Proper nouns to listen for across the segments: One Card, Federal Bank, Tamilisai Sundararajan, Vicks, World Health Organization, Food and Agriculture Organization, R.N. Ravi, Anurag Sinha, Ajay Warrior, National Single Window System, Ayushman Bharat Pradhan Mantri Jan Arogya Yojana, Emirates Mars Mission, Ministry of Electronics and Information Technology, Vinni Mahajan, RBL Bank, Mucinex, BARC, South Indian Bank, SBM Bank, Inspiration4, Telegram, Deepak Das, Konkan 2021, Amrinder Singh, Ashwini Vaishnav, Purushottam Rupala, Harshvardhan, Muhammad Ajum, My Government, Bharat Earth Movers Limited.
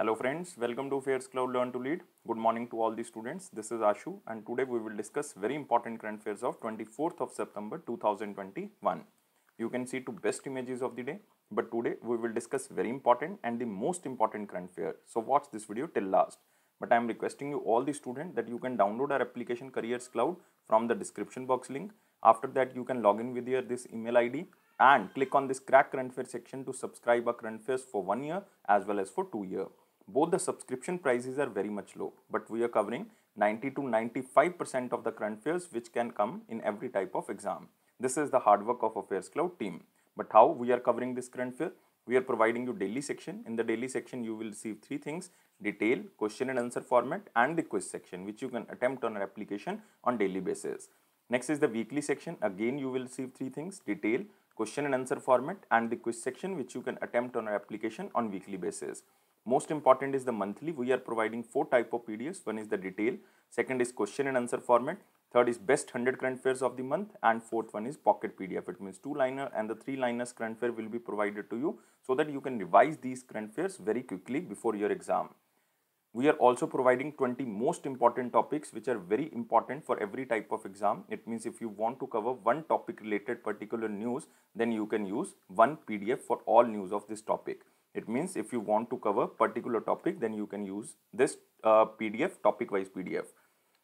Hello friends, welcome to Affairs Cloud Learn to Lead. Good morning to all the students. This is Ashu and today we will discuss very important current affairs of 24th of September 2021. You can see two best images of the day, but today we will discuss very important and the most important current affair. So watch this video till last. But I am requesting you all the students that you can download our application Careers Cloud from the description box link. After that you can log in with your this email ID and click on this crack current affair section to subscribe our current affairs for 1 year as well as for 2 years. Both the subscription prices are very much low, but we are covering 90 to 95% of the current affairs which can come in every type of exam. This is the hard work of Affairs Cloud team. But how we are covering this current affair? We are providing you daily section. In the daily section, you will receive three things: detail, question and answer format, and the quiz section, which you can attempt on our application on daily basis. Next is the weekly section. Again, you will receive three things: detail, question and answer format, and the quiz section, which you can attempt on our application on weekly basis. Most important is the monthly. We are providing 4 type of PDFs. One is the detail, second is question and answer format, third is best 100 current affairs of the month, and fourth one is pocket PDF. It means 2-liner and the 3-liners current affair will be provided to you so that you can revise these current affairs very quickly before your exam. We are also providing 20 most important topics which are very important for every type of exam. It means if you want to cover one topic related particular news, then you can use one PDF for all news of this topic. It means if you want to cover particular topic, then you can use this PDF, topic wise PDF.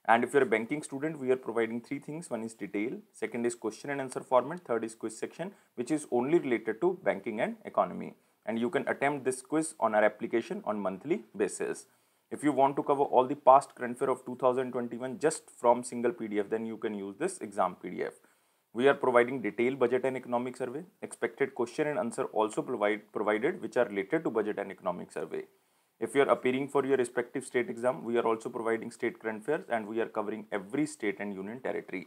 And if you are a banking student, we are providing 3 things. One is detail, second is question and answer format, third is quiz section, which is only related to banking and economy. And you can attempt this quiz on our application on monthly basis. If you want to cover all the past current affair of 2021 just from single PDF, then you can use this exam PDF. We are providing detailed budget and economic survey, expected question and answer also provided which are related to budget and economic survey. If you are appearing for your respective state exam, we are also providing state current affairs and we are covering every state and union territory.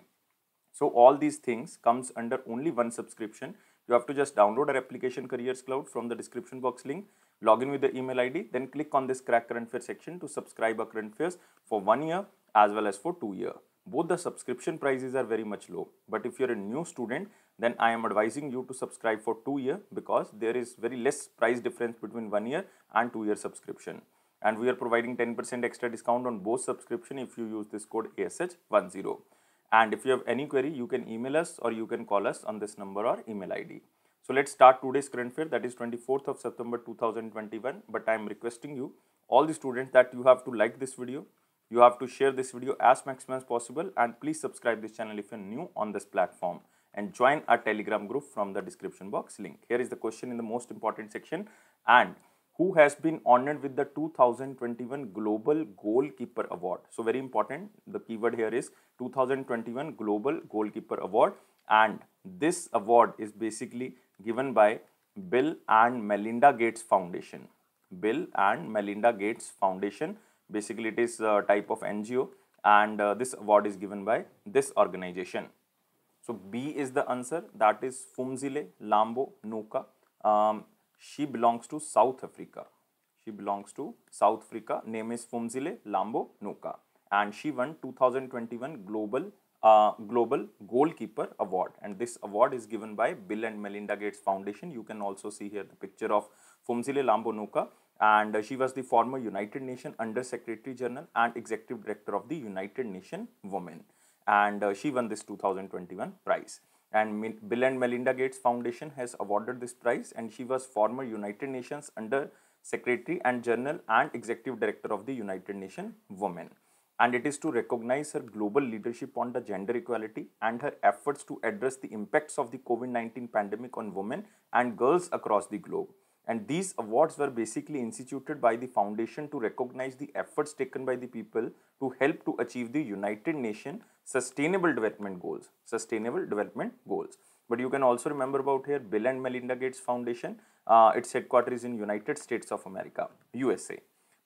So all these things comes under only one subscription. You have to just download our application Careers Cloud from the description box link, log in with the email ID, then click on this crack current affairs section to subscribe our current affairs for 1 year as well as for 2 years. Both the subscription prices are very much low, but if you are a new student, then I am advising you to subscribe for 2 years because there is very less price difference between 1 year and 2 year subscription. And we are providing 10% extra discount on both subscription if you use this code ASH10. And if you have any query, you can email us or you can call us on this number or email ID. So let's start today's current affair, that is 24th of September 2021. But I am requesting you, all the students, that you have to like this video. You have to share this video as maximum as possible and please subscribe this channel if you are new on this platform and join our Telegram group from the description box link. Here is the question in the most important section. And who has been honored with the 2021 Global Goalkeeper Award? So very important, the keyword here is 2021 Global Goalkeeper Award, and this award is basically given by Bill and Melinda Gates Foundation. Bill and Melinda Gates Foundation. Basically, it is a type of NGO and this award is given by this organization. So, B is the answer. That is Phumzile Mlambo-Ngcuka. She belongs to South Africa. She belongs to South Africa. Name is Phumzile Mlambo-Ngcuka. And she won 2021 Global Goalkeeper Award. And this award is given by Bill and Melinda Gates Foundation. You can also see here the picture of Phumzile Mlambo-Ngcuka. And she was the former United Nations Under Secretary General and Executive Director of the United Nations Women. And she won this 2021 prize. And Bill and Melinda Gates Foundation has awarded this prize, and she was former United Nations Under Secretary and General and Executive Director of the United Nations Women. And it is to recognize her global leadership on the gender equality and her efforts to address the impacts of the COVID-19 pandemic on women and girls across the globe. And these awards were basically instituted by the foundation to recognize the efforts taken by the people to help to achieve the United Nations Sustainable Development Goals. But you can also remember about here Bill and Melinda Gates Foundation. Its headquarters is in United States of America, USA.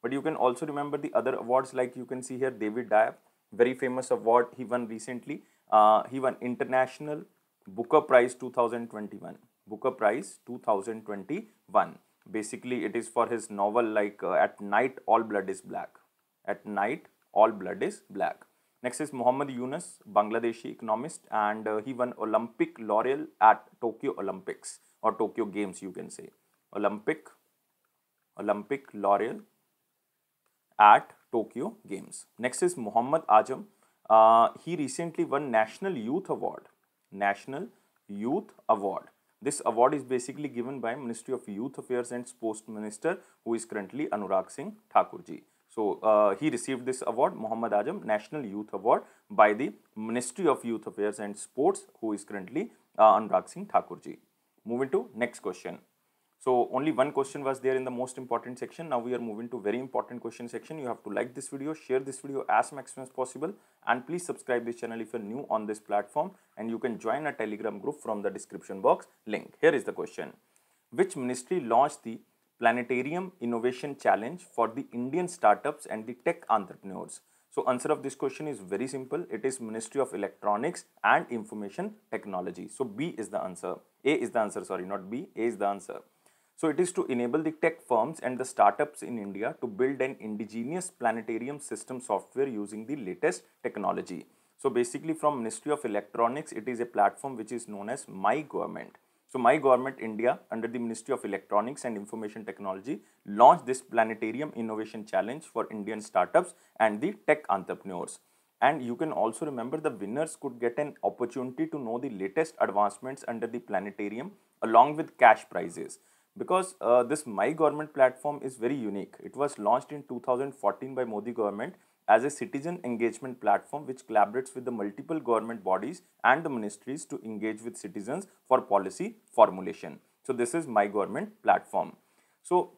But you can also remember the other awards, like you can see here David Diab, very famous award he won recently. He won International Booker Prize 2021. Booker Prize 2021. Basically, it is for his novel like At Night All Blood is Black. At Night All Blood is Black. Next is Muhammad Yunus, Bangladeshi economist, and he won Olympic Laurel at Tokyo Olympics or Tokyo Games, you can say. Olympic Laurel at Tokyo Games. Next is Muhammad Ajum. He recently won National Youth Award. This award is basically given by Ministry of Youth Affairs and Sports Minister, who is currently Anurag Singh Thakur ji. So he received this award, Muhammad Ajum, National Youth Award, by the Ministry of Youth Affairs and Sports, who is currently Anurag Singh Thakur ji. Moving to next question. So only one question was there in the most important section. Now we are moving to very important question section. You have to like this video, share this video as maximum as possible, and please subscribe this channel if you're new on this platform, and you can join our Telegram group from the description box link. Here is the question. Which ministry launched the Planetarium Innovation Challenge for the Indian startups and the tech entrepreneurs? So answer of this question is very simple. It is Ministry of Electronics and Information Technology. So B is the answer. A is the answer, sorry, not B. A is the answer. So it is to enable the tech firms and the startups in India to build an indigenous planetarium system software using the latest technology. So basically from Ministry of Electronics, it is a platform which is known as My Government. So My Government India under the Ministry of Electronics and Information Technology launched this Planetarium Innovation Challenge for Indian startups and the tech entrepreneurs. And you can also remember the winners could get an opportunity to know the latest advancements under the planetarium along with cash prizes. Because this My Government platform is very unique. It was launched in 2014 by Modi government as a citizen engagement platform which collaborates with the multiple government bodies and the ministries to engage with citizens for policy formulation. So this is My Government platform. So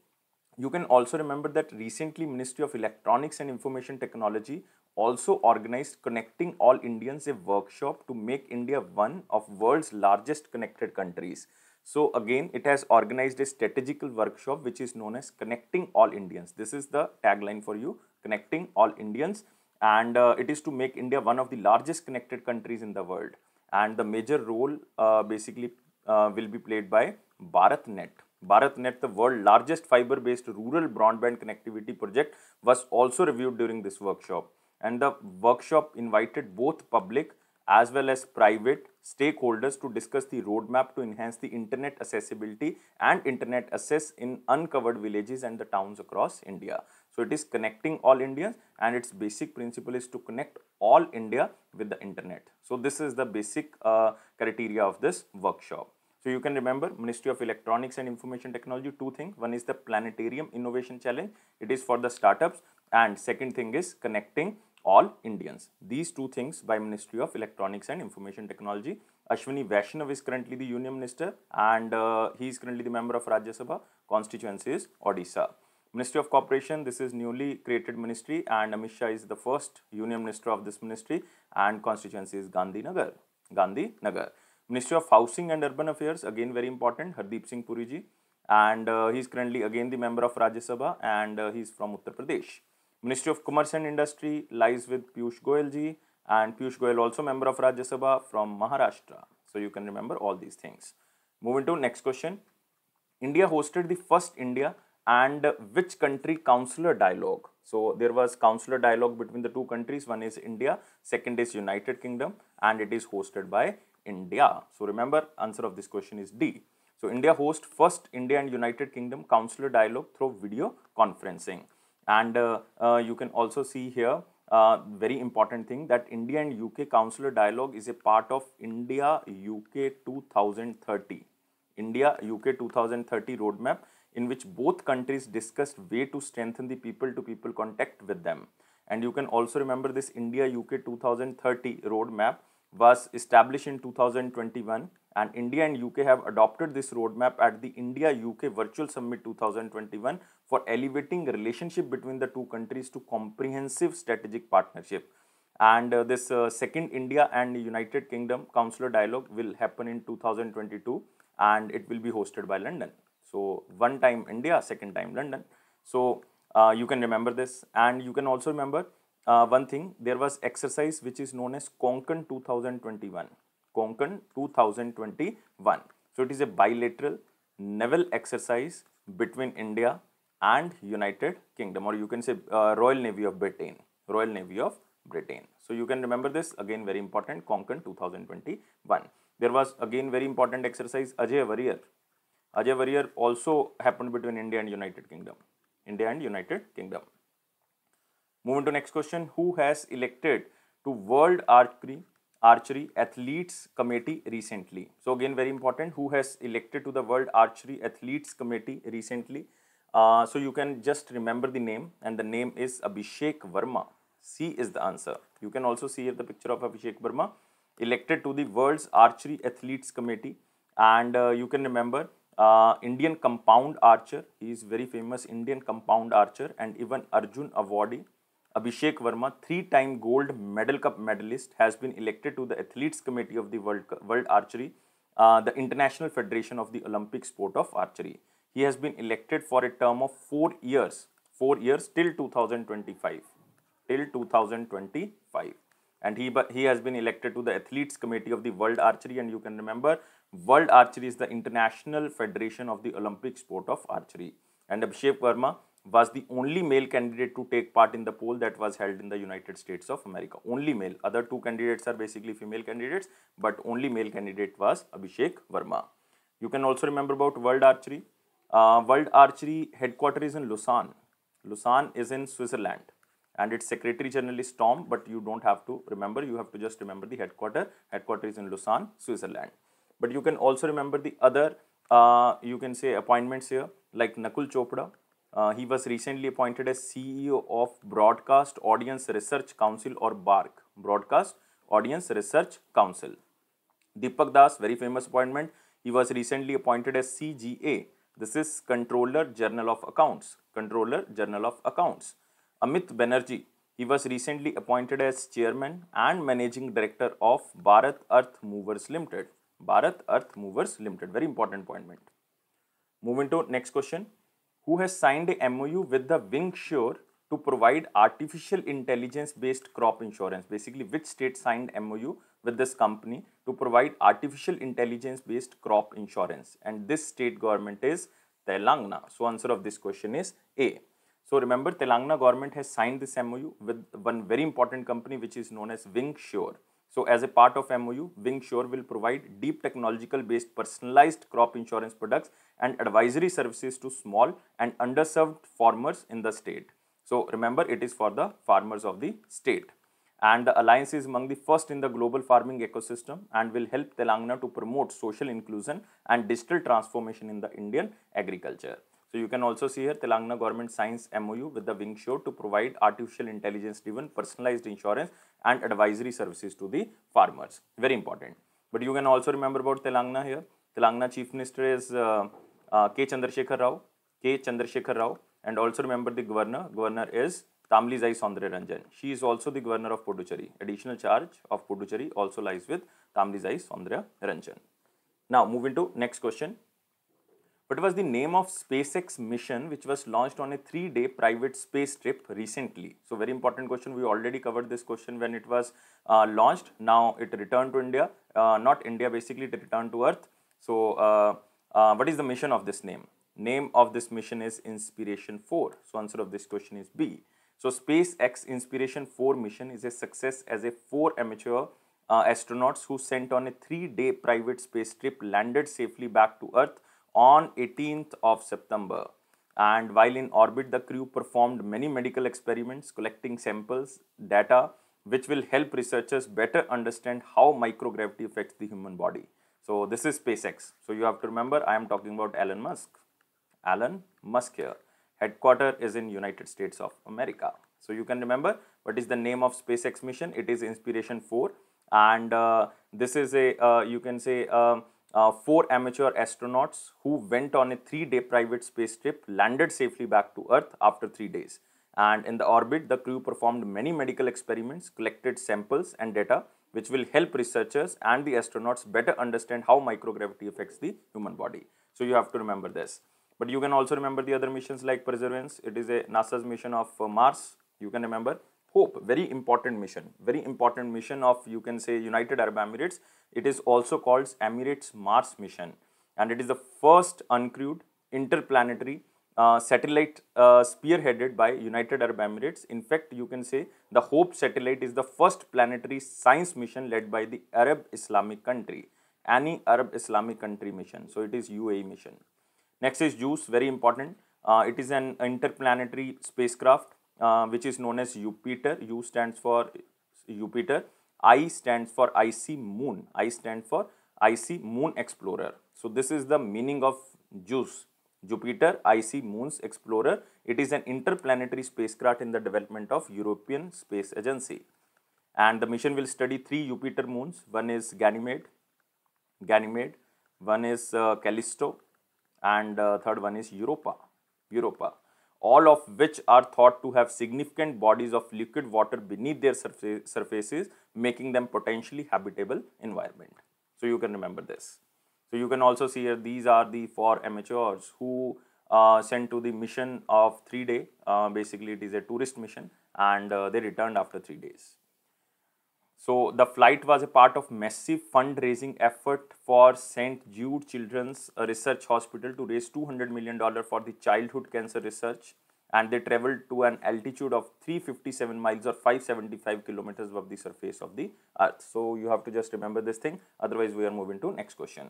you can also remember that recently Ministry of Electronics and Information Technology also organized Connecting All Indians, a workshop to make India one of world's largest connected countries. So again, it has organized a strategical workshop which is known as Connecting All Indians. This is the tagline for you, Connecting All Indians. And it is to make India one of the largest connected countries in the world. And the major role will be played by BharatNet. BharatNet, the world's largest fiber-based rural broadband connectivity project, was also reviewed during this workshop. And the workshop invited both public as well as private stakeholders to discuss the roadmap to enhance the internet accessibility and internet access in uncovered villages and the towns across India. So it is Connecting All India, and its basic principle is to connect all India with the internet. So this is the basic criteria of this workshop. So you can remember Ministry of Electronics and Information Technology, two things. One is the Planetarium Innovation Challenge. It is for the startups, and second thing is Connecting All Indians. These two things by Ministry of Electronics and Information Technology. Ashwini Vaishnav is currently the Union Minister, and he is currently the member of Rajya Sabha. Constituency is Odisha. Ministry of Corporation, this is newly created ministry, and Amit Shah is the first Union Minister of this ministry, and constituency is Gandhinagar. Ministry of Housing and Urban Affairs, again very important, Hardeep Singh Puri ji, and he is currently again the member of Rajya Sabha, and he is from Uttar Pradesh. Ministry of Commerce and Industry lies with Piyush Goyal ji, and Piyush Goyal also member of Rajya Sabha from Maharashtra. So you can remember all these things. Moving to next question. India hosted the first India and which country councillor dialogue? So there was councillor dialogue between the two countries. One is India, second is United Kingdom, and it is hosted by India. So remember, answer of this question is D. So India hosts first India and United Kingdom councillor dialogue through video conferencing. And you can also see here very important thing that India and UK Councillor Dialogue is a part of India-UK 2030. India-UK 2030 roadmap, in which both countries discussed way to strengthen the people-to-people contact with them. And you can also remember this India-UK 2030 roadmap was established in 2021, and India and UK have adopted this roadmap at the India-UK Virtual Summit 2021 for elevating relationship between the two countries to comprehensive strategic partnership. And this second India and United Kingdom Councillor Dialogue will happen in 2022, and it will be hosted by London. So one time India, second time London. So you can remember this, and you can also remember one thing, there was exercise which is known as Konkan 2021. Konkan 2021. So it is a bilateral naval exercise between India and United Kingdom, or you can say Royal Navy of Britain. So you can remember this, again very important, Konkan 2021. There was again very important exercise Ajay Warrior also happened between India and United Kingdom. Moving to next question, who has elected to World Archery Athletes Committee recently? So again, very important, who has elected to the World Archery Athletes Committee recently? So you can just remember the name, and the name is Abhishek Verma. C is the answer. You can also see here the picture of Abhishek Verma, elected to the World's Archery Athletes Committee. And you can remember Indian compound archer. He is very famous Indian compound archer and even Arjun awardee. Abhishek Verma, 3-time gold medal cup medalist, has been elected to the Athletes Committee of the World Archery, the International Federation of the Olympic Sport of Archery. He has been elected for a term of 4 years till 2025, and he has been elected to the Athletes Committee of the World Archery. And you can remember, World Archery is the International Federation of the Olympic Sport of Archery. And Abhishek Verma was the only male candidate to take part in the poll that was held in the United States of America. Only male. Other two candidates are basically female candidates, but only male candidate was Abhishek Verma. You can also remember about World Archery. World Archery headquarters is in Lausanne. Lausanne is in Switzerland, and its Secretary General is Tom, but you don't have to remember. You have to just remember the headquarters. Headquarters is in Lausanne, Switzerland. But you can also remember the other, you can say, appointments here, like Nakul Chopra. He was recently appointed as CEO of Broadcast Audience Research Council, or BARC, Broadcast Audience Research Council. Deepak Das, very famous appointment. He was recently appointed as CGA. This is Controller General of Accounts, Controller General of Accounts. Amit Banerjee, he was recently appointed as Chairman and Managing Director of Bharat Earth Movers Limited. Bharat Earth Movers Limited, very important appointment. Moving to next question. Who has signed a MOU with the WingSure to provide artificial intelligence based crop insurance? Basically, which state signed MOU with this company to provide artificial intelligence based crop insurance? And this state government is Telangana. So answer of this question is A. So remember, Telangana government has signed this MOU with one very important company which is known as WingSure. So as a part of MOU, WingSure will provide deep technological based personalized crop insurance products and advisory services to small and underserved farmers in the state. So remember, it is for the farmers of the state. And the alliance is among the first in the global farming ecosystem and will help Telangana to promote social inclusion and digital transformation in the Indian agriculture. So you can also see here, Telangana government signs MOU with the WingSure to provide artificial intelligence driven personalized insurance and advisory services to the farmers. Very important. But you can also remember about Telangana here. Telangana Chief Minister is K. Chandrasekhar Rao. And also remember the governor. Governor is Tamilisai Sundararajan. She is also the governor of Puducherry. Additional charge of Puducherry also lies with Tamilisai Sundararajan. Now moving to next question. What was the name of SpaceX mission which was launched on a 3-day private space trip recently? So very important question. We already covered this question when it was launched. Now it returned to India. It returned to Earth. So what is the mission of this name? Name of this mission is Inspiration4. So answer of this question is B. So SpaceX Inspiration4 mission is a success as a 4 amateur astronauts who sent on a 3-day private space trip landed safely back to Earth on 18th of September, and while in orbit the crew performed many medical experiments collecting samples data which will help researchers better understand how microgravity affects the human body. So this is SpaceX. So you have to remember, I am talking about Elon Musk here. Headquarter is in United States of America. So you can remember what is the name of SpaceX mission. It is Inspiration4, and this is a you can say 4 amateur astronauts who went on a 3-day private space trip landed safely back to Earth after 3 days. And in the orbit, the crew performed many medical experiments, collected samples and data, which will help researchers and the astronauts better understand how microgravity affects the human body. So you have to remember this. But you can also remember the other missions like Perseverance. It is a NASA's mission of Mars. You can remember. Hope, very important mission of, you can say, United Arab Emirates. It is also called Emirates Mars Mission, and it is the first uncrewed interplanetary satellite spearheaded by United Arab Emirates. In fact, you can say the Hope satellite is the first planetary science mission led by the Arab Islamic country, any Arab Islamic country mission. So it is UAE mission. Next is JUICE, very important. It is an interplanetary spacecraft which is known as Jupiter. U stands for Jupiter. I stands for icy moon. I stands for icy moon explorer. So this is the meaning of JUICE, Jupiter icy moons explorer. It is an interplanetary spacecraft in the development of European Space Agency, and the mission will study 3 Jupiter moons. One is Ganymede, one is Callisto, and third one is Europa, all of which are thought to have significant bodies of liquid water beneath their surfaces, making them potentially habitable environment. So you can remember this. So you can also see here, these are the 4 amateurs who sent to the mission of 3-day, basically it is a tourist mission, and they returned after 3 days. So the flight was a part of massive fundraising effort for St. Jude Children's Research Hospital to raise $200 million for the childhood cancer research, and they traveled to an altitude of 357 miles or 575 kilometers above the surface of the earth. So you have to just remember this thing, otherwise we are moving to next question.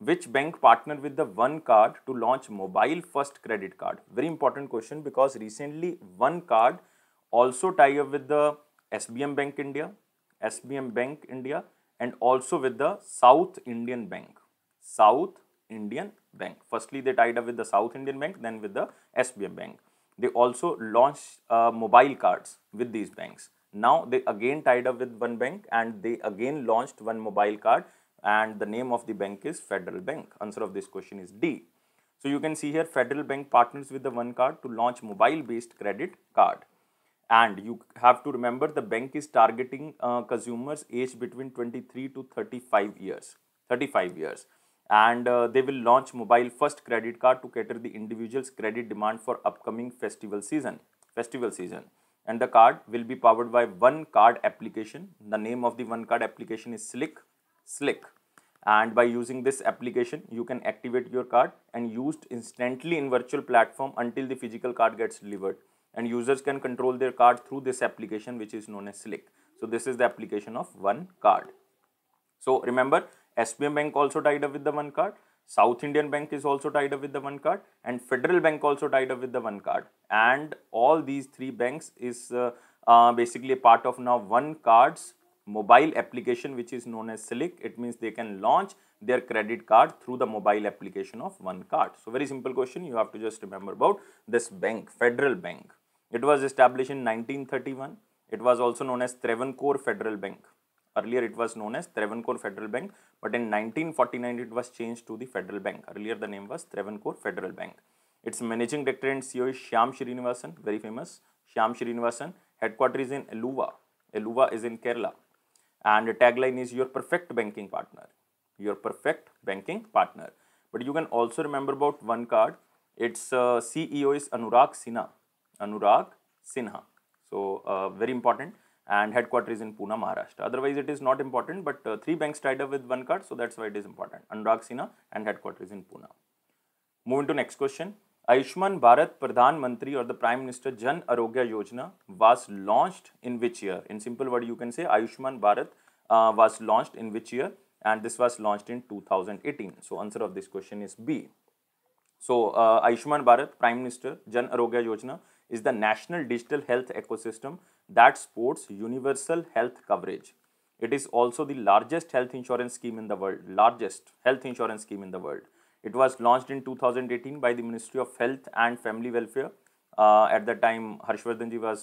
Which bank partnered with the One Card to launch mobile first credit card? Very important question, because recently One Card also tied up with the SBM Bank India, and also with the South Indian Bank. Firstly, they tied up with the South Indian Bank, then with the SBM Bank. They also launched mobile cards with these banks. Now they again tied up with one bank and they again launched one mobile card, and the name of the bank is Federal Bank. Answer of this question is D. So you can see here, Federal Bank partners with the One Card to launch mobile based credit card. And you have to remember, the bank is targeting consumers aged between 23 to 35 years, and they will launch mobile first credit card to cater the individual's credit demand for upcoming festival season. And the card will be powered by One Card application. The name of the One Card application is Slick. And by using this application, you can activate your card and used instantly in virtual platform until the physical card gets delivered. And users can control their card through this application, which is known as Slick. So this is the application of One Card. So remember, SBM Bank also tied up with the One Card. South Indian Bank is also tied up with the One Card, and Federal Bank also tied up with the One Card. And all these 3 banks is basically a part of now One Card's mobile application, which is known as Slick. It means they can launch their credit card through the mobile application of One Card. So very simple question, you have to just remember about this bank, Federal Bank. It was established in 1931. It was also known as Travancore Federal Bank. Earlier it was known as Travancore Federal Bank, but in 1949 it was changed to the Federal Bank. Earlier the name was Travancore Federal Bank. Its managing director and CEO is Shyam Srinivasan, very famous Shyam Srinivasan. Headquarters is in Eluva. Eluva is in Kerala. And the tagline is your perfect banking partner. Your perfect banking partner. But you can also remember about One Card. Its CEO is Anurag Sinha. So very important, and headquarters is in Pune, Maharashtra. Otherwise it is not important, but 3 banks tied up with One Card, so that's why it is important. Anurag Sinha and headquarters in Pune. Moving to next question. Ayushman Bharat Pradhan Mantri or the Prime Minister Jan Arogya Yojana was launched in which year? In simple word you can say Ayushman Bharat was launched in which year, and this was launched in 2018. So answer of this question is B. So Ayushman Bharat Prime Minister Jan Arogya Yojana is the national digital health ecosystem that supports universal health coverage. It is also the largest health insurance scheme in the world. It was launched in 2018 by the Ministry of Health and Family Welfare. At that time, Harshvardhan ji was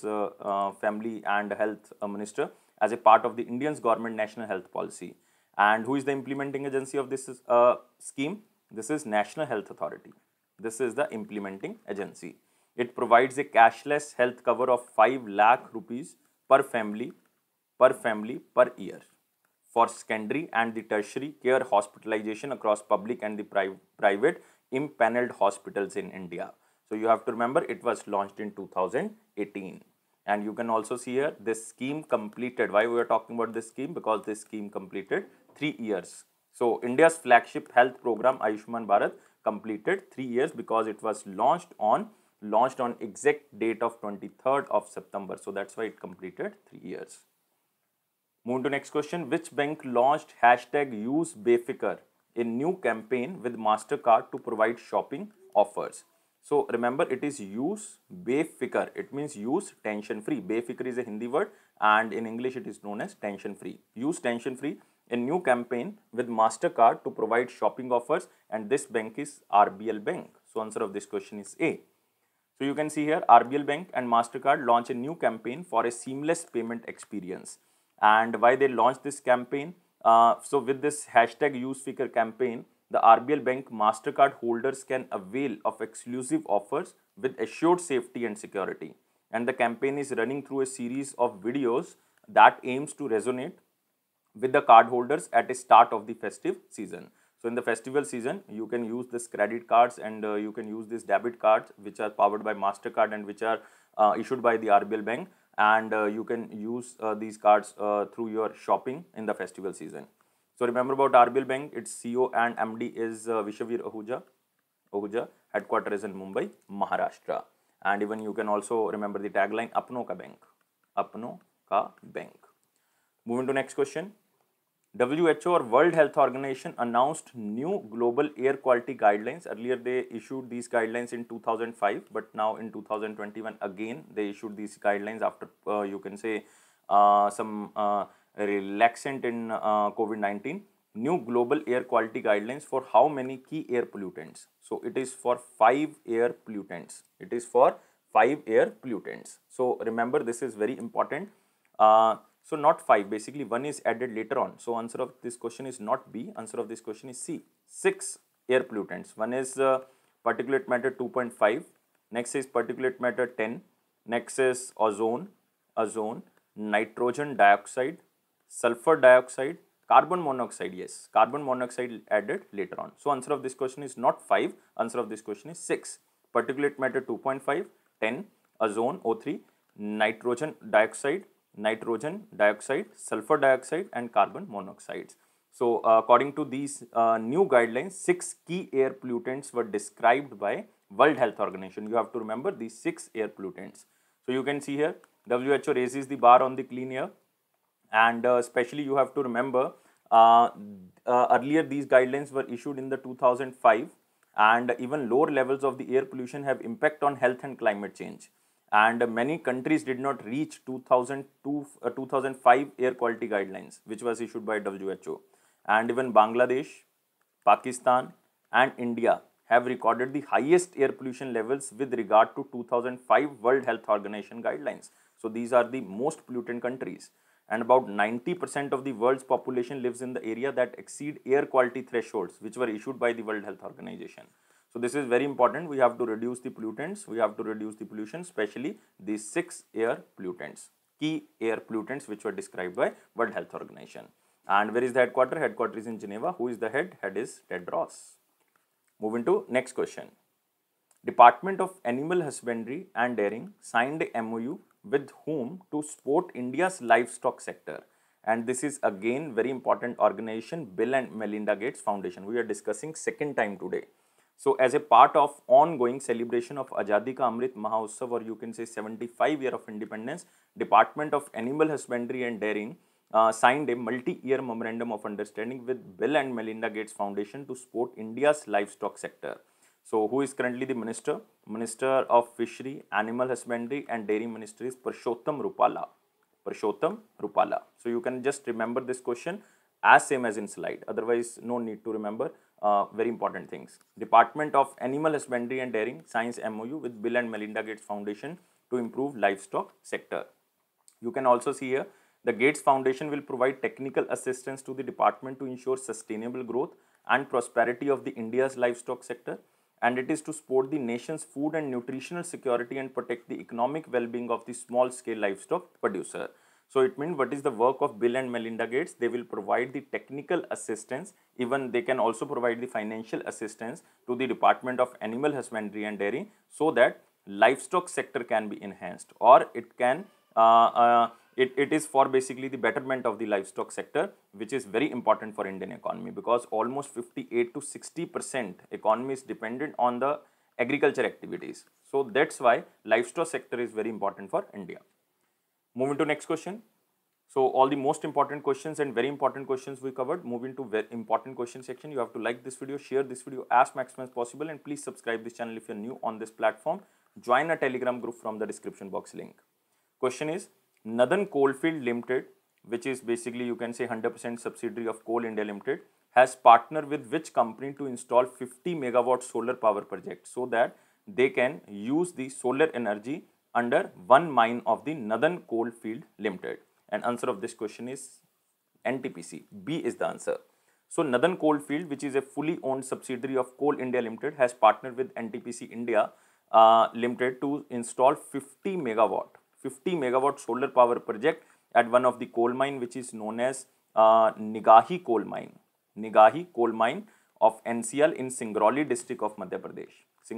Family and Health Minister, as a part of the Indian's government national health policy. And who is the implementing agency of this scheme? This is National Health Authority. This is the implementing agency. It provides a cashless health cover of 5 lakh rupees per family per year for secondary and the tertiary care hospitalization across public and the private impaneled hospitals in India. So you have to remember, it was launched in 2018. And you can also see here, this scheme completed. Why we are talking about this scheme? Because this scheme completed 3 years. So India's flagship health program Ayushman Bharat completed 3 years, because it was launched on exact date of 23rd of September. So that's why it completed 3 years. Move to next question. Which bank launched #UseBefiker, a new campaign with MasterCard to provide shopping offers? So remember, it is use befikar. It means use tension free. Befikar is a Hindi word and in English it is known as tension free. Use tension free in new campaign with MasterCard to provide shopping offers, and this bank is RBL Bank. So answer of this question is A. So you can see here RBL Bank and MasterCard launch a new campaign for a seamless payment experience. And why they launched this campaign? So with this hashtag use befikar campaign, the RBL Bank MasterCard holders can avail of exclusive offers with assured safety and security. And the campaign is running through a series of videos that aims to resonate with the cardholders at the start of the festive season. So in the festival season, you can use this credit cards and you can use these debit cards which are powered by MasterCard and which are issued by the RBL Bank, and you can use these cards through your shopping in the festival season. So remember about RBL Bank, its CEO and MD is Vishwavir Ahuja, headquarters in Mumbai, Maharashtra. And even you can also remember the tagline, Apno Ka Bank, Apno Ka Bank. Moving to next question. WHO or World Health Organization announced new global air quality guidelines. Earlier they issued these guidelines in 2005, but now in 2021 again they issued these guidelines after you can say some relaxant in COVID-19. New global air quality guidelines for how many key air pollutants? So it is for 5 air pollutants. It is for 5 air pollutants. So remember, this is very important. So not 5, basically 1 is added later on. So answer of this question is not B, answer of this question is C. 6 air pollutants. One is particulate matter 2.5, next is particulate matter 10, next is ozone, nitrogen dioxide, sulfur dioxide, carbon monoxide. Yes, carbon monoxide added later on. So answer of this question is not 5, answer of this question is 6. Particulate matter 2.5, 10, ozone O3, nitrogen dioxide, sulfur dioxide and carbon monoxides. So according to these new guidelines, 6 key air pollutants were described by World Health Organization. You have to remember these 6 air pollutants. So you can see here WHO raises the bar on the clean air. And especially you have to remember earlier these guidelines were issued in the 2005, and even lower levels of the air pollution have impact on health and climate change. And many countries did not reach 2005 air quality guidelines which was issued by WHO. And even Bangladesh, Pakistan and India have recorded the highest air pollution levels with regard to 2005 World Health Organization guidelines. So these are the most pollutant countries. And about 90% of the world's population lives in the area that exceed air quality thresholds which were issued by the World Health Organization. So this is very important. We have to reduce the pollutants, we have to reduce the pollution, especially these 6 air pollutants, key air pollutants which were described by World Health Organization. And where is the headquarters? Headquarters is in Geneva. Who is the head? Head is Ted Ross. Moving to next question. Department of Animal Husbandry and Dairying signed a MOU with whom to support India's livestock sector, and this is again very important organization, Bill and Melinda Gates Foundation. We are discussing second time today. So as a part of ongoing celebration of Azadi Ka Amrit Mahotsav, or you can say 75 year of independence, Department of Animal Husbandry and Dairying signed a multi-year memorandum of understanding with Bill and Melinda Gates Foundation to support India's livestock sector. So who is currently the minister? Minister of Fishery, Animal Husbandry and Dairy Ministry is Purushottam Rupala. Purushottam Rupala. So you can just remember this question as same as in slide. Otherwise, no need to remember very important things. Department of Animal Husbandry and Dairying signs MOU with Bill and Melinda Gates Foundation to improve livestock sector. You can also see here the Gates Foundation will provide technical assistance to the department to ensure sustainable growth and prosperity of the India's livestock sector. And it is to support the nation's food and nutritional security and protect the economic well-being of the small-scale livestock producer. So it means what is the work of Bill and Melinda Gates? They will provide the technical assistance, even they can also provide the financial assistance to the Department of Animal Husbandry and Dairy so that livestock sector can be enhanced, or it can it is for basically the betterment of the livestock sector, which is very important for Indian economy, because almost 58% to 60% economy is dependent on the agriculture activities. So that's why livestock sector is very important for India. Moving to next question. So all the most important questions and very important questions we covered. Move into very important question section. You have to like this video, share this video as maximum as possible, and please subscribe this channel if you are new on this platform. Join a Telegram group from the description box link. Question is, Northern Coalfield Limited, which is basically you can say 100% subsidiary of Coal India Limited, has partnered with which company to install 50 megawatt solar power project so that they can use the solar energy under one mine of the Northern Coalfield Limited? And answer of this question is NTPC. B is the answer. So Northern Coalfield, which is a fully owned subsidiary of Coal India Limited, has partnered with NTPC India Limited to install 50 megawatt solar power project at one of the coal mine, which is known as Nigahi coal mine of NCL in Singrauli district of Madhya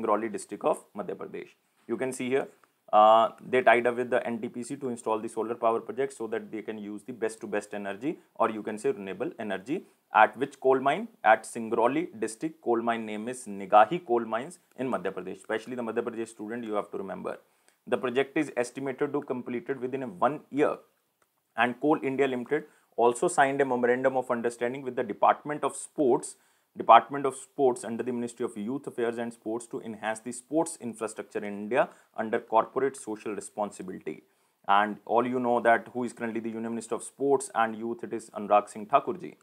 Pradesh. You can see here they tied up with the NTPC to install the solar power project so that they can use the best to best energy, or you can say renewable energy, at which coal mine? At Singrauli district. Coal mine name is Nigahi coal mines in Madhya Pradesh. Especially the Madhya Pradesh student, you have to remember. The project is estimated to be completed within 1 year, and Coal India Limited also signed a memorandum of understanding with the Department of Sports under the Ministry of Youth Affairs and Sports to enhance the sports infrastructure in India under corporate social responsibility. And all you know that who is currently the Union Minister of Sports and Youth, it is Anurag Singh Thakur ji.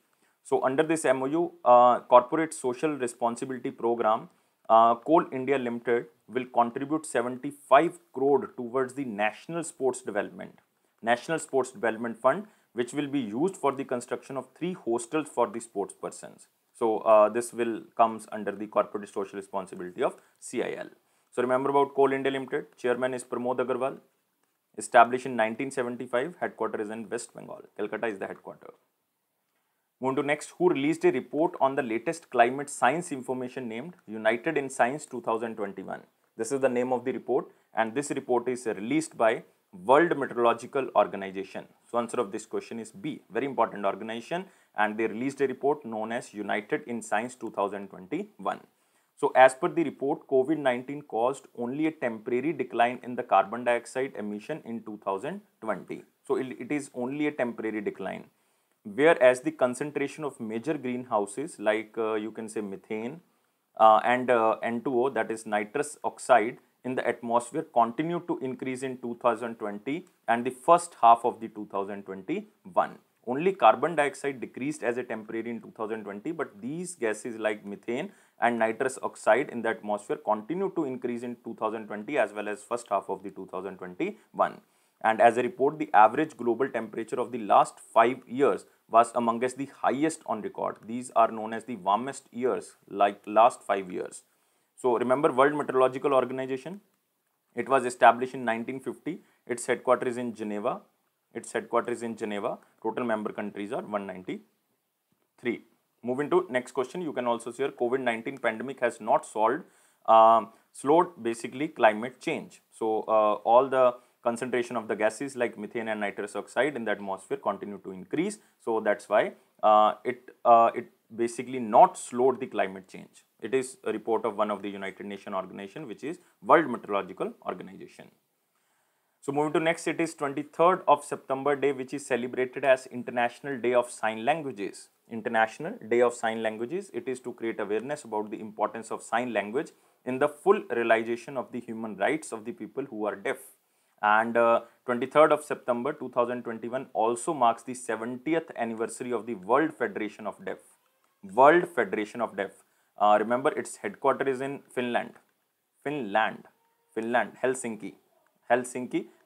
So under this MOU, corporate social responsibility program, Coal India Limited will contribute 75 crore towards the National Sports Development Fund, which will be used for the construction of 3 hostels for the sports persons. So this will comes under the corporate social responsibility of CIL. So remember about Coal India Limited. Chairman is Pramod Agarwal. Established in 1975, headquarters is in West Bengal. Calcutta is the headquarters. Moving to next, who released a report on the latest climate science information named United in Science 2021. This is the name of the report, and this report is released by World Meteorological Organization. So answer of this question is B, very important organization, and they released a report known as United in Science 2021. So as per the report, COVID-19 caused only a temporary decline in the carbon dioxide emission in 2020. So it is only a temporary decline. Whereas the concentration of major greenhouses like you can say methane and N2O, that is nitrous oxide, in the atmosphere continued to increase in 2020 and the first half of the 2021. Only carbon dioxide decreased as a temporary in 2020, but these gases like methane and nitrous oxide in the atmosphere continued to increase in 2020 as well as first half of the 2021. And as a report, the average global temperature of the last 5 years was amongst the highest on record. These are known as the warmest years, like last 5 years. So remember World Meteorological Organization, it was established in 1950, its headquarters in Geneva, total member countries are 193. Moving to next question, you can also see here, COVID-19 pandemic has not slowed basically climate change. So all the concentration of the gases like methane and nitrous oxide in the atmosphere continue to increase. So that's why it basically not slowed the climate change. It is a report of one of the United Nations organization, which is World Meteorological Organization. So moving to next, it is 23rd of September day, which is celebrated as International Day of Sign Languages. It is to create awareness about the importance of sign language in the full realization of the human rights of the people who are deaf. And 23rd of September 2021 also marks the 70th anniversary of the World Federation of Deaf. Remember, its headquarters is in Finland, Helsinki,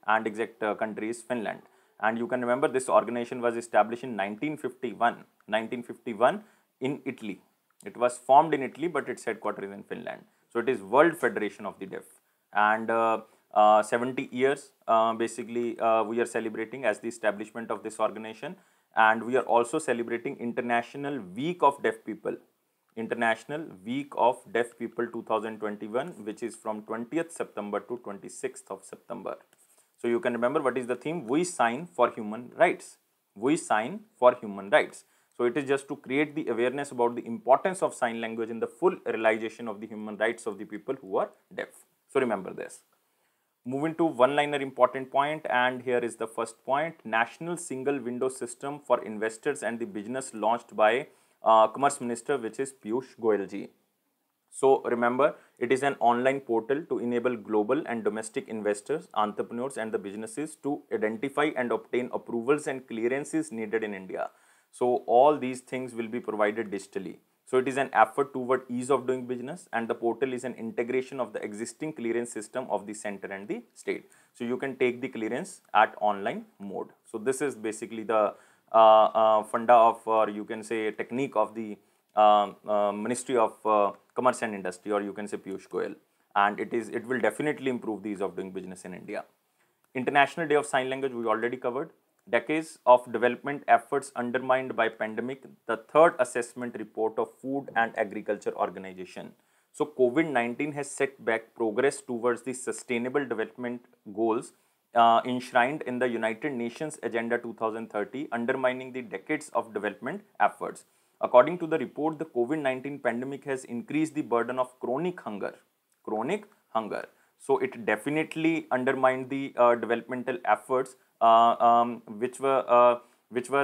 and exact country is Finland. And you can remember this organization was established in 1951 in Italy. It was formed in Italy, but its headquarters is in Finland. So it is World Federation of the Deaf. And 70 years basically we are celebrating as the establishment of this organization, and we are also celebrating International Week of Deaf People 2021, which is from 20th September to 26th of September. So you can remember what is the theme, we sign for human rights. So it is just to create the awareness about the importance of sign language in the full realization of the human rights of the people who are deaf. So remember this. Moving to one-liner important point, and here is the first point. National single window system for investors and the business launched by Commerce Minister, which is Piyush Goyal ji. So remember, it is an online portal to enable global and domestic investors, entrepreneurs and the businesses to identify and obtain approvals and clearances needed in India. So all these things will be provided digitally. So it is an effort toward ease of doing business, and the portal is an integration of the existing clearance system of the center and the state. So you can take the clearance at online mode. So this is basically the funda of, or you can say technique of the Ministry of Commerce and Industry, or you can say Piyush Goyal, and it will definitely improve the ease of doing business in India. International Day of Sign Language we already covered. Decades of development efforts undermined by pandemic, the third assessment report of Food and Agriculture Organization. So COVID-19 has set back progress towards the sustainable development goals enshrined in the United Nations Agenda 2030, undermining the decades of development efforts. According to the report, the COVID-19 pandemic has increased the burden of chronic hunger. So it definitely undermined the developmental efforts which were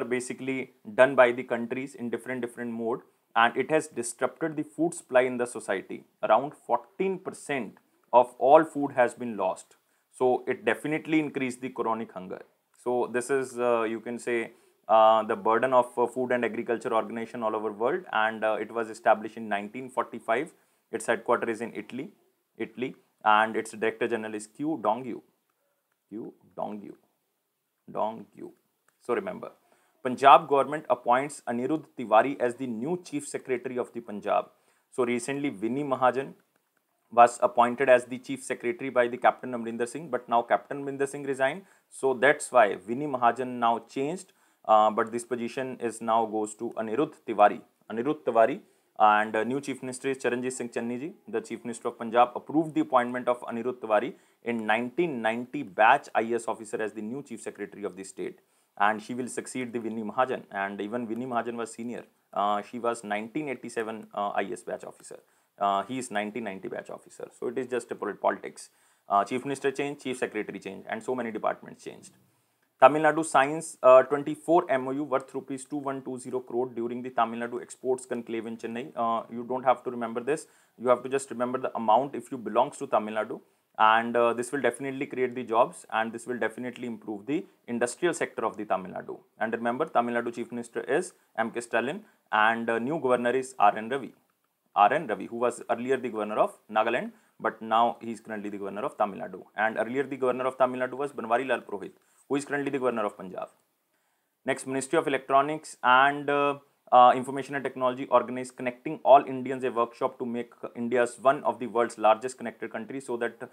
basically done by the countries in different mode, and it has disrupted the food supply in the society. Around 14% of all food has been lost. So it definitely increased the chronic hunger. So this is you can say the burden of Food and Agriculture Organization all over world, and it was established in 1945. Its headquarters is in Italy, and its Director General is Q Dongyu. So remember, Punjab government appoints Anirudh Tiwari as the new Chief Secretary of the Punjab. So recently Vinni Mahajan was appointed as the Chief Secretary by the Captain Amrinder Singh, but now Captain Amrinder Singh resigned. So that's why Vinni Mahajan now changed, but this position is now goes to Anirudh Tiwari. And new Chief Minister is Charanjit Singh Channi ji. The Chief Minister of Punjab approved the appointment of Anirudh Tiwari in 1990 batch IAS officer as the new Chief Secretary of the state. And she will succeed the Vinni Mahajan. And even Vinni Mahajan was senior. She was 1987 IAS batch officer. He is 1990 batch officer. So it is just a politics. Chief Minister changed, Chief Secretary changed, and so many departments changed. Tamil Nadu signs 24 MOU worth rupees 2120 crore during the Tamil Nadu Exports Conclave in Chennai. You don't have to remember this. You have to just remember the amount if you belongs to Tamil Nadu. And this will definitely create the jobs, and this will definitely improve the industrial sector of the Tamil Nadu. And remember, Tamil Nadu Chief Minister is M.K. Stalin, and new Governor is R.N. Ravi, who was earlier the Governor of Nagaland, but now he is currently the Governor of Tamil Nadu. And earlier the Governor of Tamil Nadu was Banwarilal Purohit, who is currently the Governor of Punjab. Next, Ministry of Electronics and Information and Technology organized Connecting All Indians, a workshop to make India one of the world's largest connected countries, so that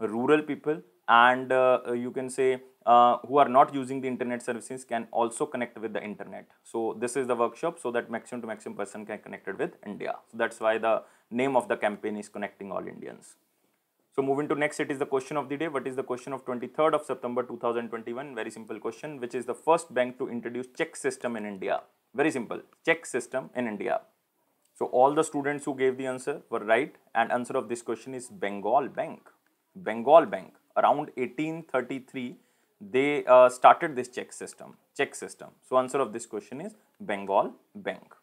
rural people and you can say who are not using the internet services can also connect with the internet. So this is the workshop so that maximum to maximum person can connect with India. So that's why the name of the campaign is Connecting All Indians. So moving to next, it is the question of the day. What is the question of 23rd of September 2021? Very simple question. Which is the first bank to introduce check system in India? Very simple. Check system in India. So all the students who gave the answer were right. And answer of this question is Bengal Bank. Bengal Bank. Around 1833, they started this check system. So answer of this question is Bengal Bank.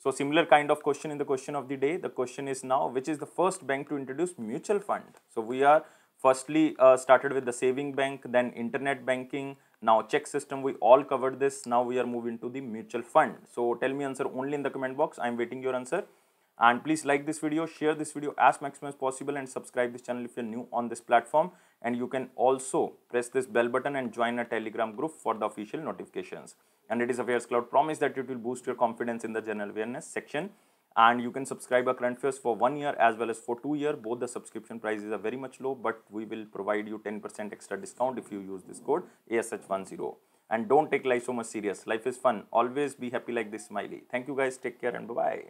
So similar kind of question in the question of the day. The question is now, which is the first bank to introduce mutual fund? So we are firstly started with the saving bank, then internet banking, now check system. We all covered this. Now we are moving to the mutual fund. So tell me answer only in the comment box. I am waiting your answer. And please like this video, share this video as maximum as possible, and subscribe this channel if you are new on this platform. And you can also press this bell button and join our Telegram group for the official notifications. And it is Affairs Cloud promise that it will boost your confidence in the general awareness section. And you can subscribe our current affairs for 1 year as well as for 2 years. Both the subscription prices are very much low, but we will provide you 10% extra discount if you use this code ASH10. And don't take life so much serious. Life is fun. Always be happy like this, smiley. Thank you guys. Take care and bye-bye.